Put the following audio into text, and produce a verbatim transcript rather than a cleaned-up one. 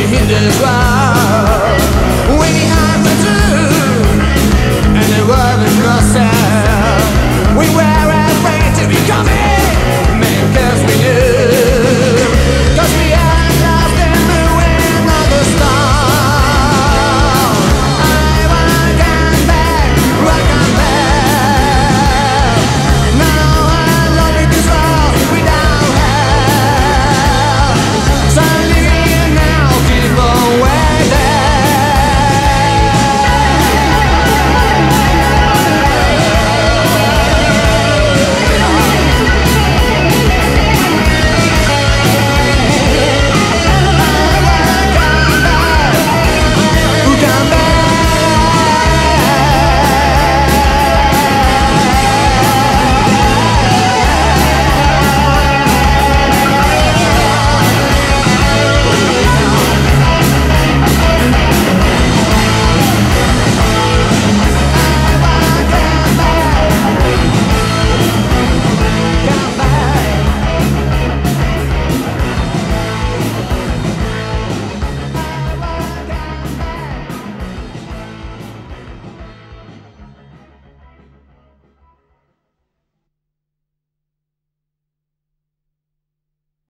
Living in the wild.